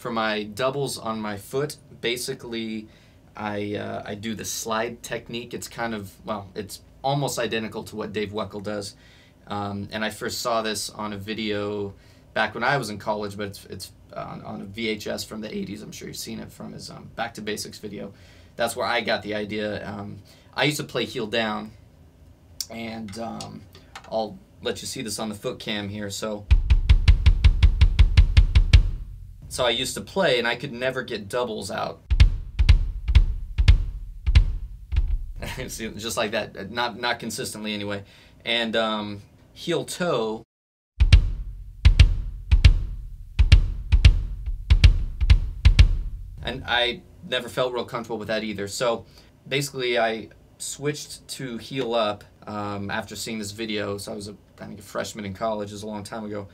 For my doubles on my foot, basically I do the slide technique. It's kind of, well, it's almost identical to what Dave Weckl does. And I first saw this on a video back when I was in college, but it's on a VHS from the 80s. I'm sure you've seen it from his Back to Basics video. That's where I got the idea. I used to play heel down, and I'll let you see this on the foot cam here. So I used to play, and I could never get doubles out. See, just like that, not consistently anyway. And heel toe. And I never felt real comfortable with that either. So basically I switched to heel up after seeing this video. So I was I think a freshman in college. It was a long time ago.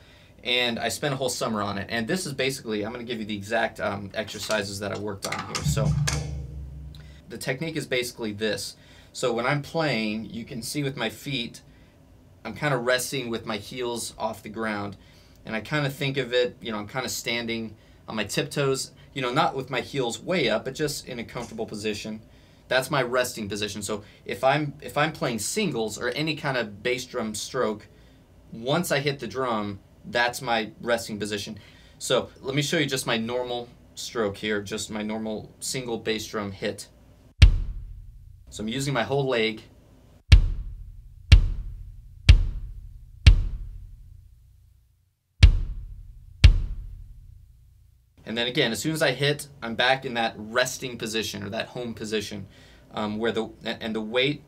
And I spent a whole summer on it. And this is basically, I'm going to give you the exact exercises that I worked on here. So the technique is basically this. So when I'm playing, you can see with my feet, I'm kind of resting with my heels off the ground. And I kind of think of it, you know, I'm kind of standing on my tiptoes, you know, not with my heels way up, but just in a comfortable position. That's my resting position. So if I'm playing singles or any kind of bass drum stroke, once I hit the drum, that's my resting position. So let me show you just my normal stroke here, just my normal single bass drum hit. So I'm using my whole leg. And then again, as soon as I hit, I'm back in that resting position or that home position, where the weight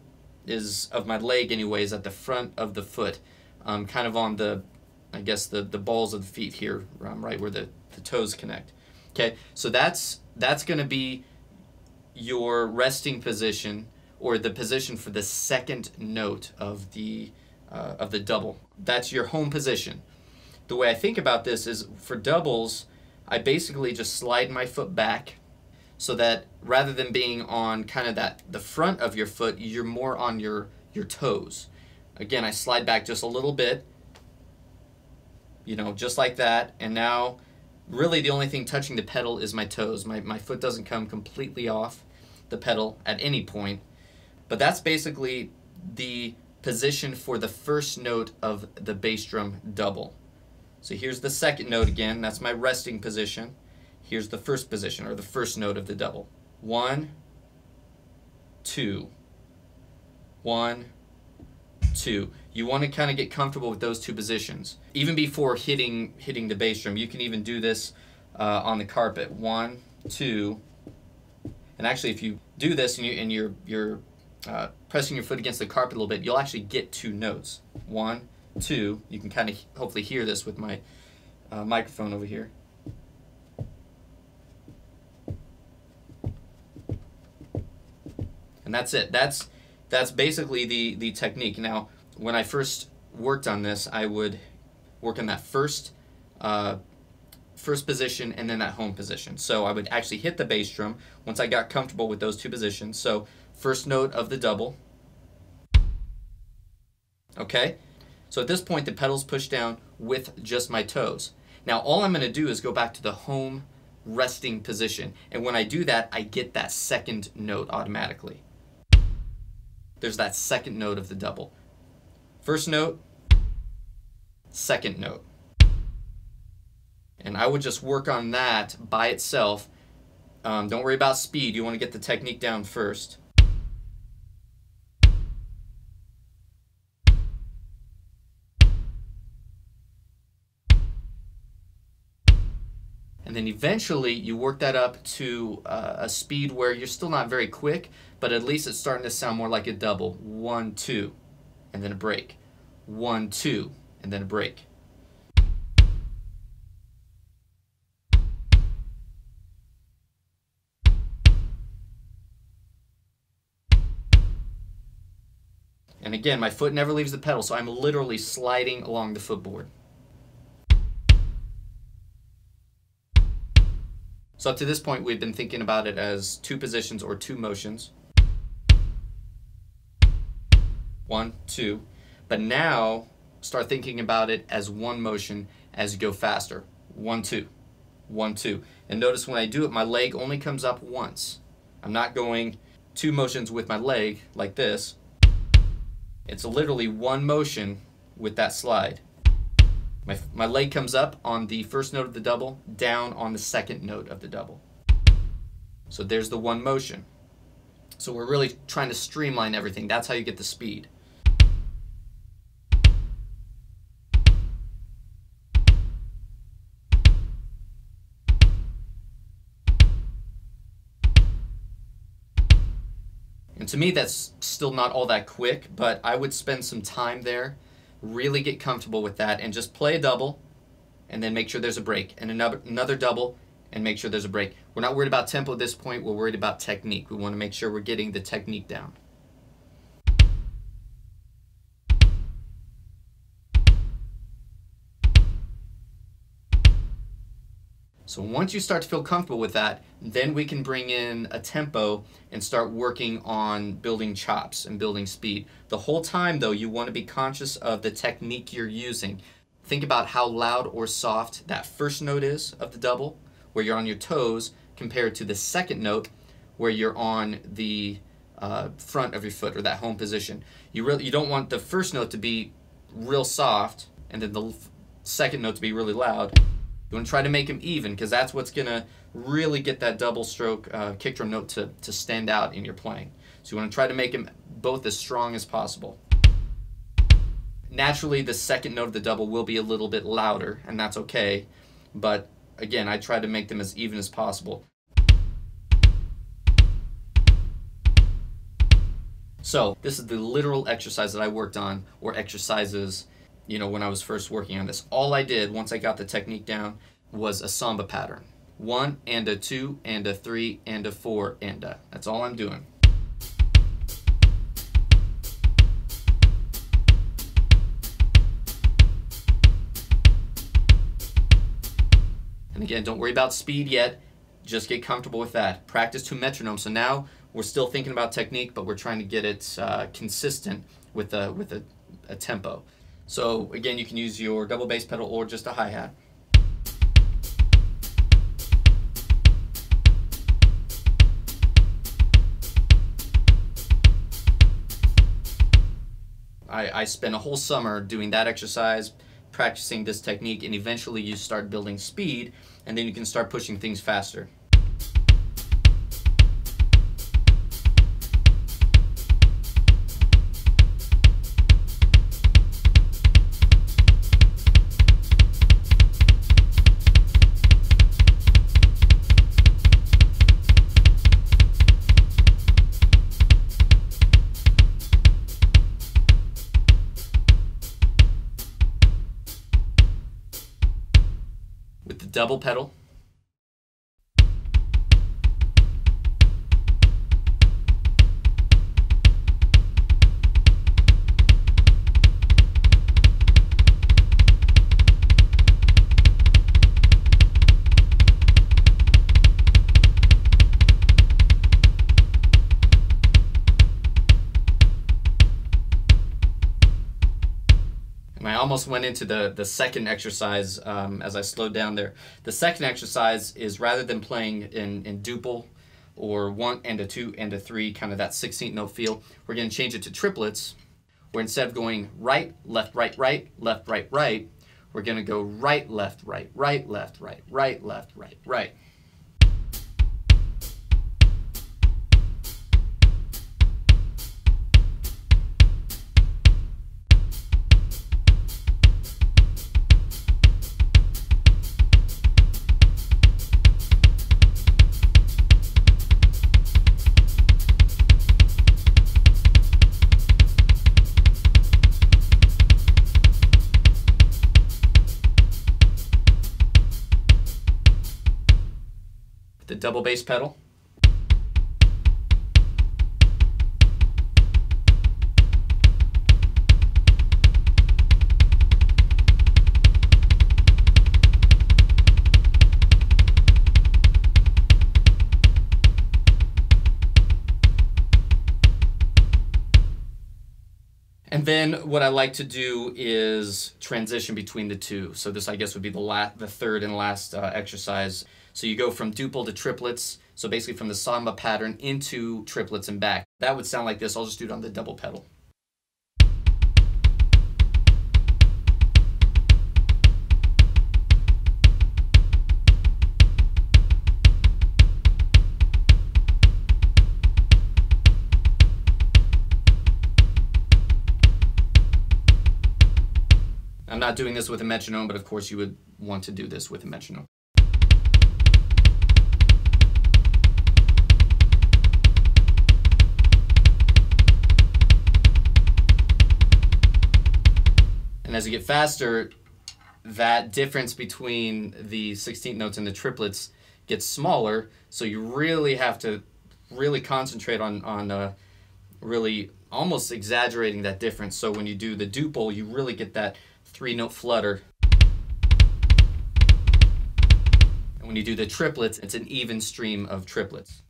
is of my leg anyways at the front of the foot, kind of on the, I guess the balls of the feet here, right where the toes connect. Okay, so that's going to be your resting position, or the position for the second note of the double. That's your home position. The way I think about this is for doubles, I basically just slide my foot back so that rather than being on kind of the front of your foot, you're more on your toes. Again, I slide back just a little bit, you know, just like that. And now really the only thing touching the pedal is my toes. My foot doesn't come completely off the pedal at any point, but that's basically the position for the first note of the bass drum double. So here's the second note again, that's my resting position. Here's the first position, or the first note of the double. 1, 2, 1, 2. You want to kind of get comfortable with those two positions. Even before hitting the bass drum, you can even do this on the carpet. 1, 2. And actually if you do this and you're pressing your foot against the carpet a little bit, you'll actually get two notes. 1, 2, you can kind of hopefully hear this with my microphone over here. And that's it. That's basically the technique. Now, when I first worked on this, I would work on that first position and then that home position. So I would actually hit the bass drum once I got comfortable with those two positions. So first note of the double. Okay? So at this point, the pedal's pushed down with just my toes. Now all I'm going to do is go back to the home resting position. And when I do that, I get that second note automatically. There's that second note of the double. First note, second note. And I would just work on that by itself. Don't worry about speed. You want to get the technique down first. And then eventually you work that up to a speed where you're still not very quick, but at least it's starting to sound more like a double. 1, 2, and then a break. 1, 2, and then a break. And again, my foot never leaves the pedal, so I'm literally sliding along the footboard. So up to this point, we've been thinking about it as two positions or two motions. 1, 2. But now, start thinking about it as one motion as you go faster. 1, 2. 1, 2. And notice when I do it, my leg only comes up once. I'm not going two motions with my leg like this. It's literally one motion with that slide. My leg comes up on the first note of the double, down on the second note of the double. So there's the one motion. So we're really trying to streamline everything. That's how you get the speed. And to me, that's still not all that quick, but I would spend some time there, really get comfortable with that, and just play a double and then make sure there's a break, and another double and make sure there's a break. We're not worried about tempo at this point, we're worried about technique. We want to make sure we're getting the technique down. So once you start to feel comfortable with that, then we can bring in a tempo and start working on building chops and building speed. The whole time though, you want to be conscious of the technique you're using. Think about how loud or soft that first note is of the double, where you're on your toes, compared to the second note where you're on the front of your foot, or that home position. You don't want the first note to be real soft and then the second note to be really loud. You want to try to make them even, because that's what's going to really get that double stroke kick drum note to stand out in your playing. So you want to try to make them both as strong as possible. Naturally, the second note of the double will be a little bit louder, and that's okay. But again, I try to make them as even as possible. So this is the literal exercise that I worked on, or exercises, you know, when I was first working on this. All I did once I got the technique down was a samba pattern. 1, and a 2, and a 3, and a 4, and a. That's all I'm doing. And again, don't worry about speed yet. Just get comfortable with that. Practice to metronome. So now we're still thinking about technique, but we're trying to get it consistent with a tempo. So again, you can use your double bass pedal or just a hi-hat. I spent a whole summer doing that exercise, practicing this technique, and eventually you start building speed, and then you can start pushing things faster. Double pedal. Almost went into the second exercise as I slowed down there. The second exercise is, rather than playing in duple or 1 and a 2 and a 3, kind of that 16th note feel, we're going to change it to triplets, where instead of going right, right, right, we're going to go right, right, left, right, right. The double bass pedal. then what I like to do is transition between the two. So this, I guess, would be the third and last exercise. So you go from duple to triplets. So basically from the samba pattern into triplets and back. That would sound like this. I'll just do it on the double pedal. I'm not doing this with a metronome, but of course you would want to do this with a metronome. And as you get faster, that difference between the 16th notes and the triplets gets smaller, so you really have to really concentrate on really almost exaggerating that difference. So when you do the duple, you really get that three-note flutter. And when you do the triplets, it's an even stream of triplets.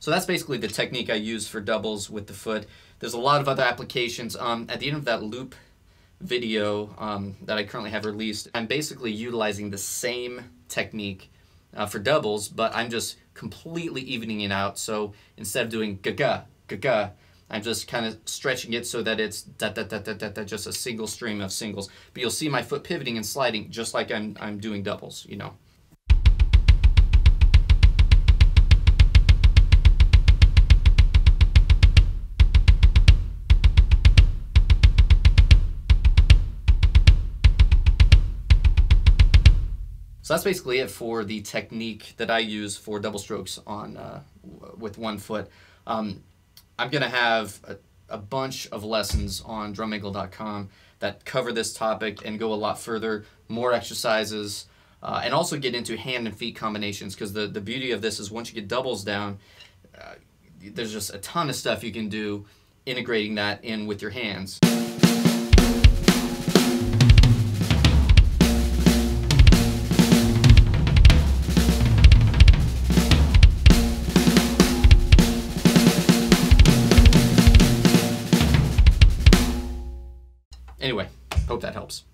So that's basically the technique I use for doubles with the foot. There's a lot of other applications. At the end of that loop video that I currently have released, I'm basically utilizing the same technique for doubles, but I'm just completely evening it out. So instead of doing ga-ga, ga-ga, I'm just kind of stretching it so that it's da-da-da-da-da-da, just a single stream of singles. But you'll see my foot pivoting and sliding just like I'm doing doubles, you know. So that's basically it for the technique that I use for double strokes on with one foot. I'm going to have a bunch of lessons on drumangle.com that cover this topic and go a lot further, more exercises, and also get into hand and feet combinations, because the beauty of this is once you get doubles down, there's just a ton of stuff you can do integrating that in with your hands. Anyway, hope that helps.